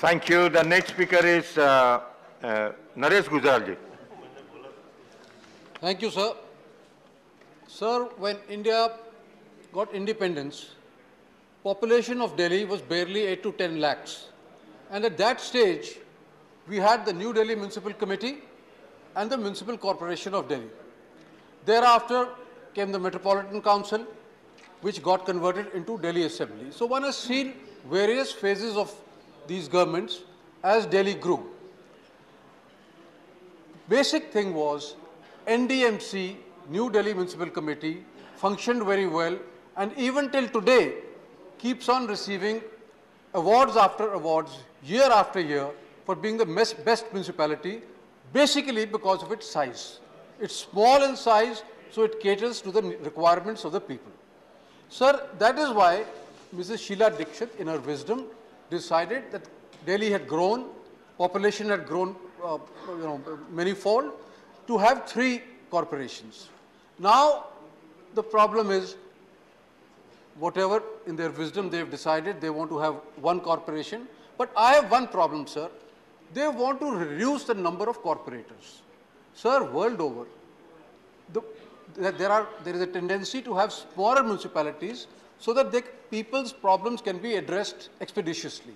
Thank you. The next speaker is Naresh Gujral ji. Thank you, sir. Sir, when India got independence, population of Delhi was barely 8 to 10 lakhs. And at that stage, we had the New Delhi Municipal Committee and the Municipal Corporation of Delhi. Thereafter came the Metropolitan Council, which got converted into Delhi Assembly. So one has seen various phases of these governments as Delhi grew. Basic thing was NDMC, New Delhi Municipal Committee, functioned very well, and even till today keeps on receiving awards after awards, year after year, for being the best municipality, basically because of its size. It's small in size, so it caters to the requirements of the people. Sir, that is why Mrs. Sheila Dikshit, in her wisdom, decided that Delhi had grown, population had grown manyfold, to have 3 corporations. Now, the problem is, whatever in their wisdom they have decided, they want to have 1 corporation. But I have 1 problem, sir. They want to reduce the number of corporators. Sir, world over, there is a tendency to have smaller municipalities so that people's problems can be addressed expeditiously.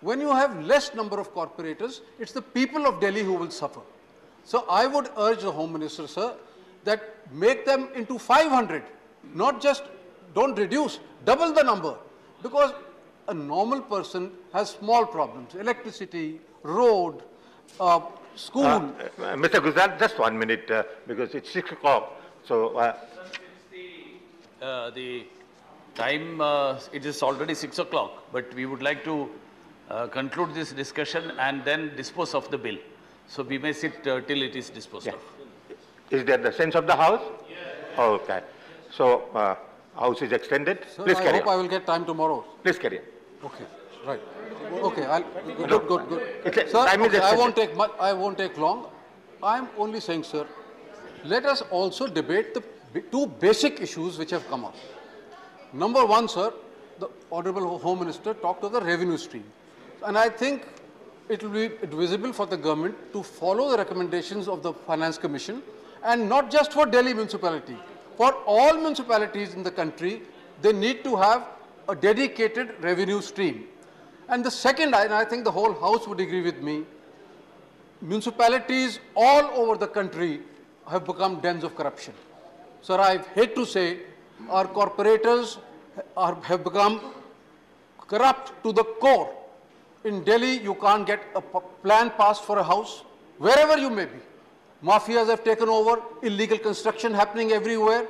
When you have less number of corporators, it's the people of Delhi who will suffer. So I would urge the Home Minister, sir, that make them into 500, not just don't reduce, double the number, because a normal person has small problems, electricity, road, school. Mr. Gujral, just 1 minute, because it's 6 o'clock. So, the time, it is already 6 o'clock, but we would like to conclude this discussion and then dispose of the bill. So we may sit till it is disposed of. Is that the sense of the House? Yes. Okay. So, House is extended. Sir, please carry on. I hope I will get time tomorrow. Please carry on. Okay. Right. Okay. Good. Sir, okay, I won't take long. I am only saying, sir, let us also debate the 2 basic issues which have come up. Number 1, sir, the Honourable Home Minister talked of the revenue stream. And I think it will be advisable for the government to follow the recommendations of the Finance Commission, and not just for Delhi municipality. For all municipalities in the country, they need to have a dedicated revenue stream. And the second, and I think the whole House would agree with me, municipalities all over the country have become dens of corruption. Sir, I hate to say, our corporators have become corrupt to the core. In Delhi, you can't get a plan passed for a house, wherever you may be. Mafias have taken over, illegal construction happening everywhere.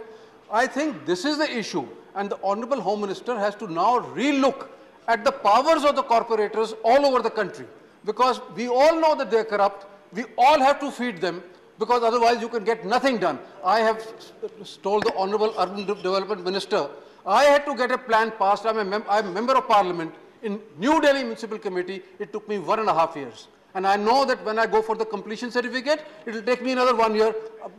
I think this is the issue, and the Honourable Home Minister has to now relook at the powers of the corporators all over the country, because we all know that they are corrupt, we all have to feed them, because otherwise you can get nothing done. I have told the Honourable Urban Development Minister, I had to get a plan passed. I'm a Member of Parliament. In New Delhi Municipal Committee, it took me 1.5 years. And I know that when I go for the completion certificate, it will take me another 1 year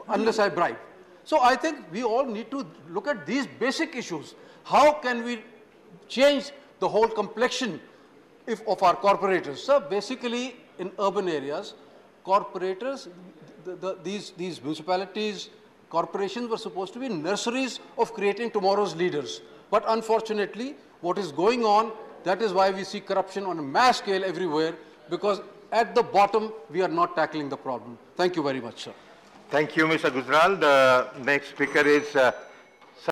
unless I bribe. So I think we all need to look at these basic issues. How can we change the whole complexion of our corporators? So basically, in urban areas, corporators, these municipalities, corporations were supposed to be nurseries of creating tomorrow's leaders. But unfortunately, what is going on, that is why we see corruption on a mass scale everywhere, because at the bottom, we are not tackling the problem. Thank you very much, sir. Thank you, Mr. Gujral. The next speaker is